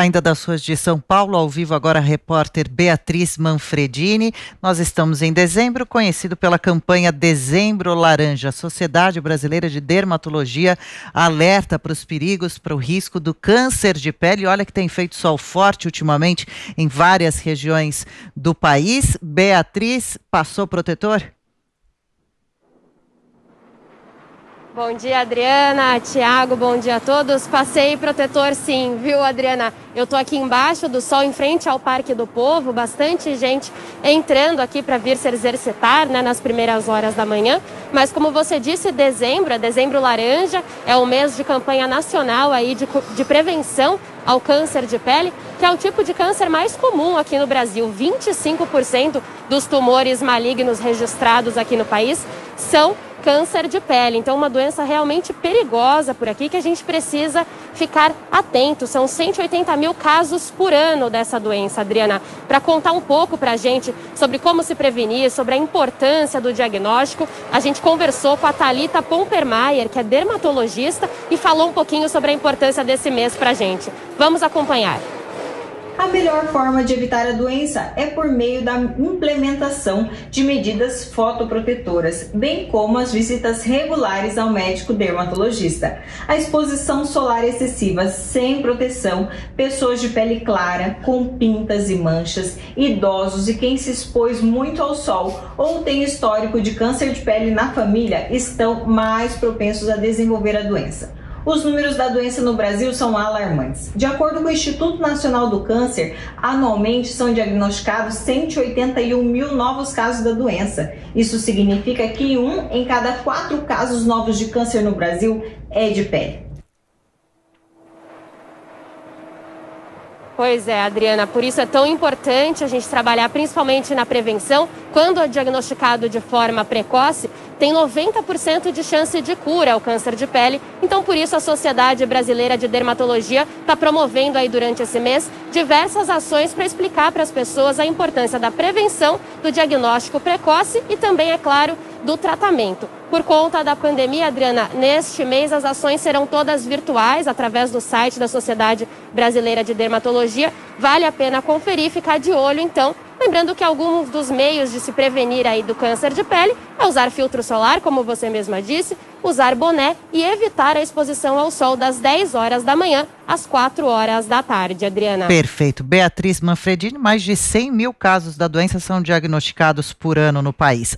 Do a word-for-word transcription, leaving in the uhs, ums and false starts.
ainda das ruas de São Paulo, ao vivo agora a repórter Beatriz Manfredini. Nós estamos em dezembro, conhecido pela campanha Dezembro Laranja. A Sociedade Brasileira de Dermatologia alerta para os perigos, para o risco do câncer de pele. Olha que tem feito sol forte ultimamente em várias regiões do país. Beatriz, passou protetor? Bom dia, Adriana, Tiago, bom dia a todos. Passei protetor sim, viu, Adriana? Eu tô aqui embaixo do sol, em frente ao Parque do Povo, bastante gente entrando aqui para vir se exercitar, né, nas primeiras horas da manhã. Mas como você disse, dezembro, é dezembro laranja, é o mês de campanha nacional aí de, de prevenção ao câncer de pele, que é o tipo de câncer mais comum aqui no Brasil. vinte e cinco por cento dos tumores malignos registrados aqui no país são câncer de pele, então uma doença realmente perigosa por aqui que a gente precisa ficar atento. São cento e oitenta mil casos por ano dessa doença, Adriana. Para contar um pouco para a gente sobre como se prevenir, sobre a importância do diagnóstico, a gente conversou com a Thalita Pompermaier, que é dermatologista, e falou um pouquinho sobre a importância desse mês para a gente. Vamos acompanhar. A melhor forma de evitar a doença é por meio da implementação de medidas fotoprotetoras, bem como as visitas regulares ao médico dermatologista. A exposição solar excessiva sem proteção, pessoas de pele clara, com pintas e manchas, idosos e quem se expôs muito ao sol ou tem histórico de câncer de pele na família estão mais propensos a desenvolver a doença. Os números da doença no Brasil são alarmantes. De acordo com o Instituto Nacional do Câncer, anualmente são diagnosticados cento e oitenta e um mil novos casos da doença. Isso significa que um em cada quatro casos novos de câncer no Brasil é de pele. Pois é, Adriana, por isso é tão importante a gente trabalhar principalmente na prevenção. Quando é diagnosticado de forma precoce, tem noventa por cento de chance de cura ao câncer de pele. Então, por isso, a Sociedade Brasileira de Dermatologia está promovendo aí durante esse mês diversas ações para explicar para as pessoas a importância da prevenção, do diagnóstico precoce e também, é claro, do tratamento. Por conta da pandemia, Adriana, neste mês as ações serão todas virtuais através do site da Sociedade Brasileira de Dermatologia. Vale a pena conferir e ficar de olho, então. Lembrando que alguns dos meios de se prevenir aí do câncer de pele é usar filtro solar, como você mesma disse, usar boné e evitar a exposição ao sol das dez horas da manhã às quatro horas da tarde, Adriana. Perfeito. Beatriz Manfredini, mais de cem mil casos da doença são diagnosticados por ano no país.